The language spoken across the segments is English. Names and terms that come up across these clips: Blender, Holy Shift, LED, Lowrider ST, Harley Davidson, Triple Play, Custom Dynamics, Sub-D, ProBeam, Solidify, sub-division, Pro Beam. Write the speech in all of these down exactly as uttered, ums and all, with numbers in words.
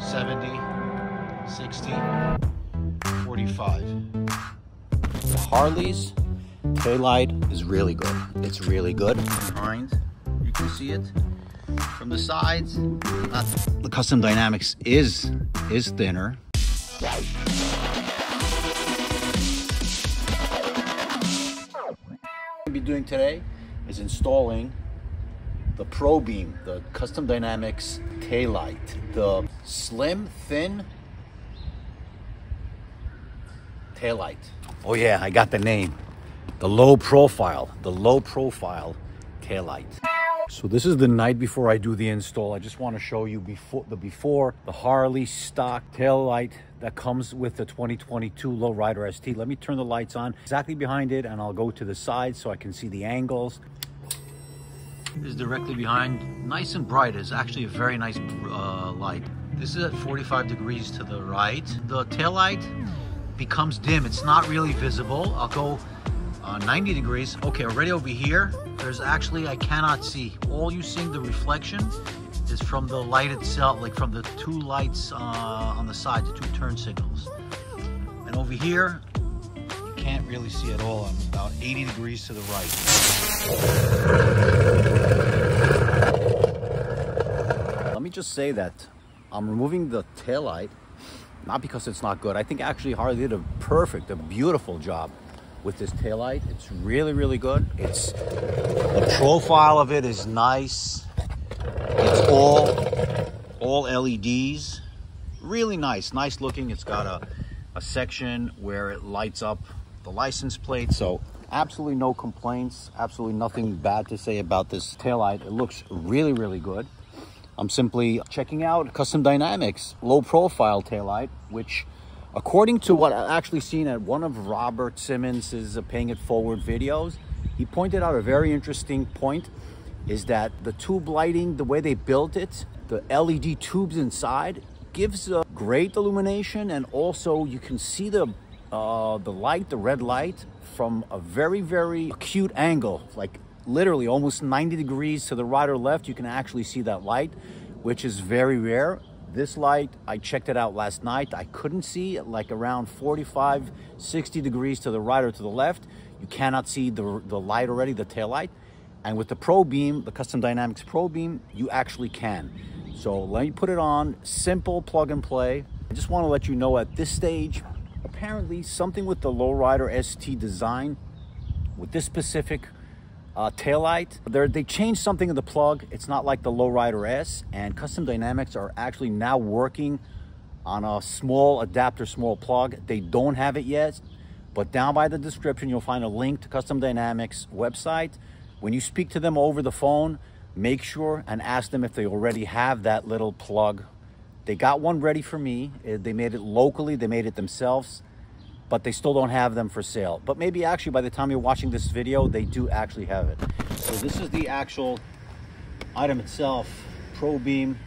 seventy, sixty, forty-five. The Harley's tail light is really good. It's really good. Behind, you can see it. From the sides, not the Custom Dynamics is is thinner. What we'll be doing today is installing the Pro Beam, the Custom Dynamics taillight, the slim, thin taillight. Oh yeah, I got the name. The low profile, the low profile taillight. So this is the night before I do the install. I just want to show you before the before the Harley stock taillight that comes with the twenty twenty-two Lowrider S T. Let me turn the lights on exactly behind it, and I'll go to the side so I can see the angles. This is directly behind, nice and bright. It's actually a very nice uh, light. This is at forty-five degrees to the right. The taillight becomes dim. It's not really visible. I'll go uh, ninety degrees. Okay, already over here, there's actually, I cannot see. All you see, the reflection is from the light itself, like from the two lights uh, on the side, the two turn signals. And over here, you can't really see at all. I'm about eighty degrees to the right. Let me just say that I'm removing the taillight, not because it's not good. I think actually Harley did a perfect, a beautiful job with this taillight. It's really, really good. It's, the profile of it is nice. It's all, all L E Ds, really nice, nice looking. It's got a, a section where it lights up the license plate. So absolutely no complaints, absolutely nothing bad to say about this taillight. It looks really, really good. I'm simply checking out Custom Dynamics, low profile taillight, which according to what I've actually seen at one of Robert Simmons's Paying It Forward videos, he pointed out a very interesting point, is that the tube lighting, the way they built it, the L E D tubes inside gives a great illumination, and also you can see the uh, the light, the red light, from a very, very acute angle, like literally almost ninety degrees to the right or left. You can actually see that light, which is very rare. This light, I checked it out last night. I couldn't see it, like around forty-five, sixty degrees to the right or to the left. You cannot see the, the light already, the taillight. And with the Pro Beam, the Custom Dynamics Pro Beam, you actually can. So let me put it on, simple plug and play. I just want to let you know at this stage, apparently something with the Lowrider S T design, with this specific uh, taillight, they changed something in the plug. It's not like the Lowrider S, and Custom Dynamics are actually now working on a small adapter, small plug. They don't have it yet, but down by the description, you'll find a link to Custom Dynamics website. When you speak to them over the phone, make sure and ask them if they already have that little plug. They got one ready for me. They made it locally, they made it themselves, but they still don't have them for sale. But maybe actually by the time you're watching this video, they do actually have it. So this is the actual item itself, Pro Beam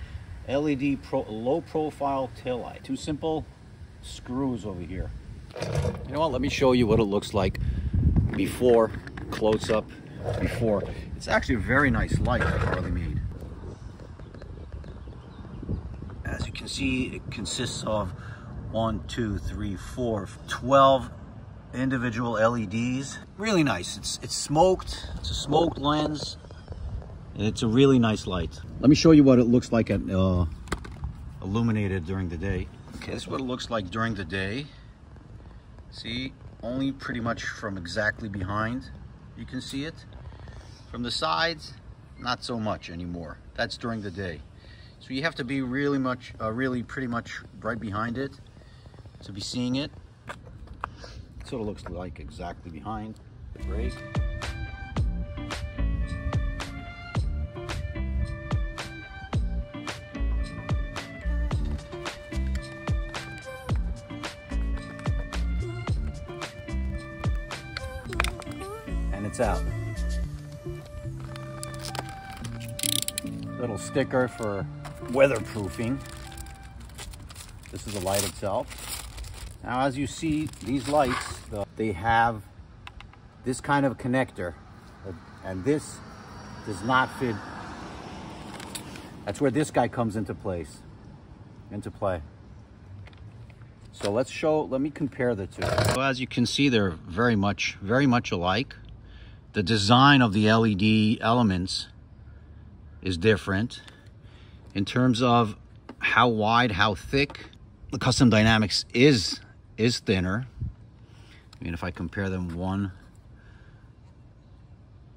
L E D pro, low profile taillight. Two simple screws over here. You know what, let me show you what it looks like before, close up. Before, it's actually a very nice light that Harley made. As you can see, it consists of one, two, three, four, twelve individual L E Ds. Really nice. It's it's smoked. It's a smoked lens. It's a really nice light. Let me show you what it looks like at uh, illuminated during the day. Okay, this is what it looks like during the day. See, only pretty much from exactly behind. You can see it from the sides, not so much anymore. That's during the day, so you have to be really much uh, really pretty much right behind it to be seeing it. That's what it looks like exactly behind. Raised. It's out. Little sticker for weatherproofing. This is the light itself. Now, as you see, these lights, they have this kind of connector, and this does not fit. That's where this guy comes into place. into play. So let's show, let me compare the two. So as you can see, they're very much, very much alike. The design of the L E D elements is different. In terms of how wide, how thick, the Custom Dynamics is, is thinner. I mean, if I compare them one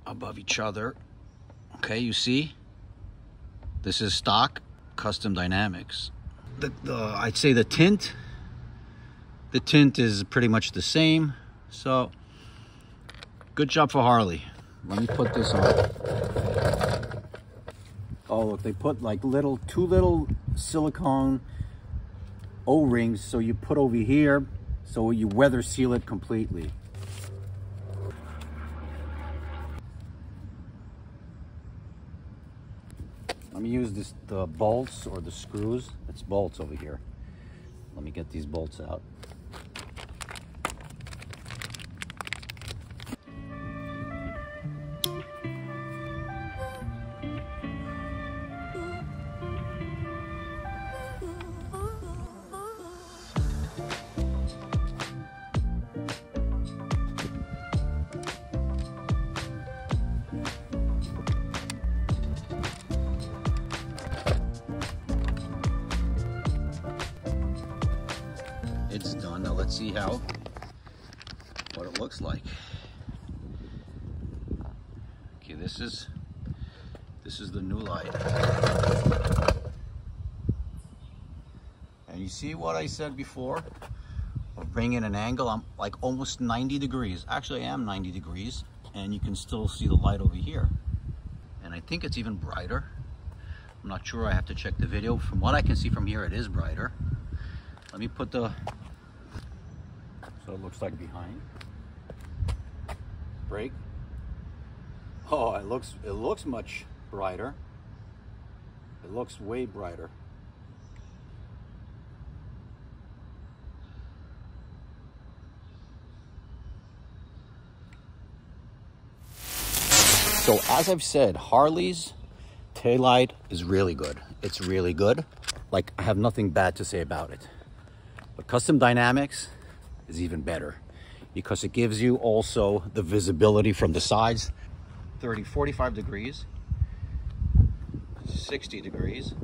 above each other, okay, you see, this is stock Custom Dynamics. The, the, I'd say the tint, the tint is pretty much the same. So good job for Harley. Let me put this on. Oh, look, they put like little, two little silicone O-rings. So you put over here, so you weather seal it completely. Let me use this, the bolts or the screws. It's bolts over here. Let me get these bolts out. It's done. Now let's see how, what it looks like. Okay, this is, this is the new light. And you see what I said before? We're bringing an angle, I'm like almost ninety degrees. Actually, I am ninety degrees, and you can still see the light over here. And I think it's even brighter. I'm not sure, I have to check the video. From what I can see from here, it is brighter. Let me put the, so it looks like behind. Brake. Oh, it looks, it looks much brighter. It looks way brighter. So as I've said, Harley's taillight is really good. It's really good. Like, I have nothing bad to say about it. But Custom Dynamics is even better because it gives you also the visibility from the sides. thirty, forty-five degrees, sixty degrees,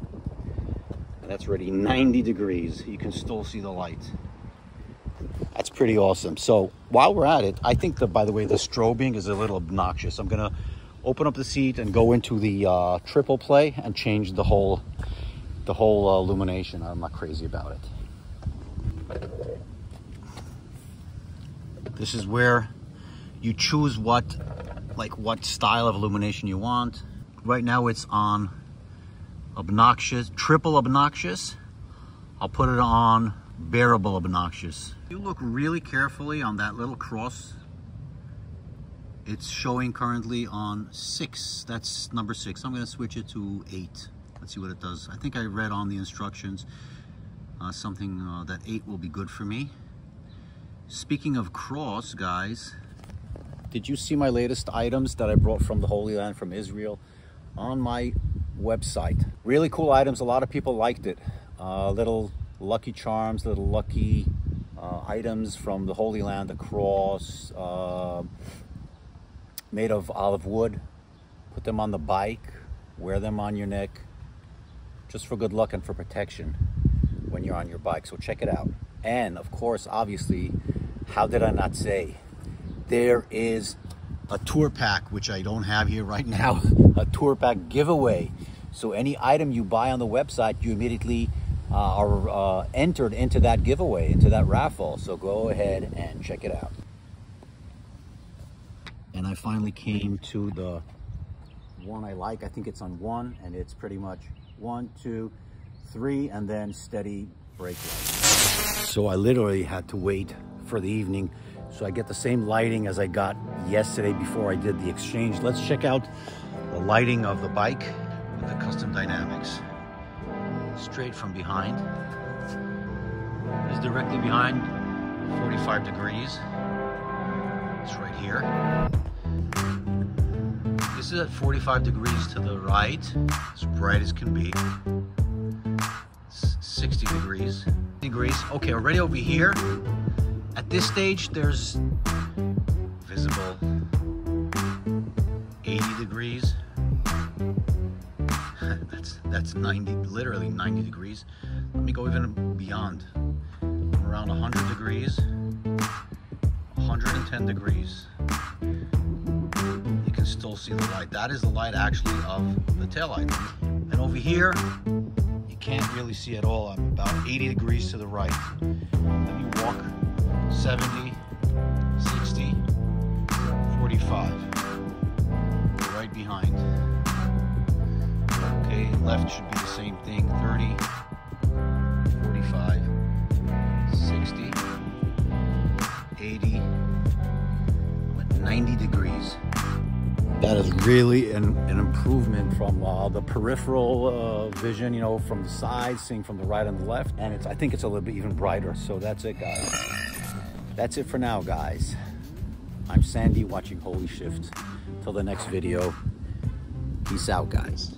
and that's already ninety degrees. You can still see the light. That's pretty awesome. So while we're at it, I think that, by the way, the strobing is a little obnoxious. I'm gonna open up the seat and go into the uh, triple play and change the whole, the whole uh, illumination. I'm not crazy about it. This is where you choose what, like what style of illumination you want. Right now it's on obnoxious, triple obnoxious. I'll put it on bearable obnoxious. You look really carefully on that little cross. It's showing currently on six. That's number six. I'm going to switch it to eight. Let's see what it does. I think I read on the instructions Uh, something uh, that eight will be good for me. Speaking of cross, guys, did you see my latest items that I brought from the Holy Land, from Israel, on my website? Really cool items. A lot of people liked it. Uh, little lucky charms, little lucky uh, items from the Holy Land. A cross uh, made of olive wood. Put them on the bike. Wear them on your neck, just for good luck and for protection when you're on your bike. So check it out. And of course, obviously, how did I not say, there is a tour pack, which I don't have here right now, a tour pack giveaway. So any item you buy on the website, you immediately uh, are uh, entered into that giveaway, into that raffle. So go ahead and check it out. And I finally came to the one I like. I think it's on one, and it's pretty much one, two, three, and then steady brake lights. So I literally had to wait for the evening so I get the same lighting as I got yesterday before I did the exchange. Let's check out the lighting of the bike with the Custom Dynamics. Straight from behind. It's directly behind, forty-five degrees. It's right here. This is at forty-five degrees to the right, as bright as can be. sixty degrees. Degrees. Okay, already over here. At this stage, there's visible eighty degrees. that's that's ninety, literally ninety degrees. Let me go even beyond. I'm around one hundred degrees, one hundred ten degrees. You can still see the light. That is the light actually of the taillight. And over here, you can't really see at all. I'm about eighty degrees to the right. Let me walk seventy, sixty, forty-five, right behind. Okay, left should be the same thing, thirty, forty-five, sixty, eighty, ninety degrees. That is really an, an improvement from uh, the peripheral uh, vision, you know, from the side, seeing from the right and the left. And it's, I think it's a little bit even brighter. So that's it, guys. That's it for now, guys. I'm Sandy watching Holy Shift. Till the next video. Peace out, guys.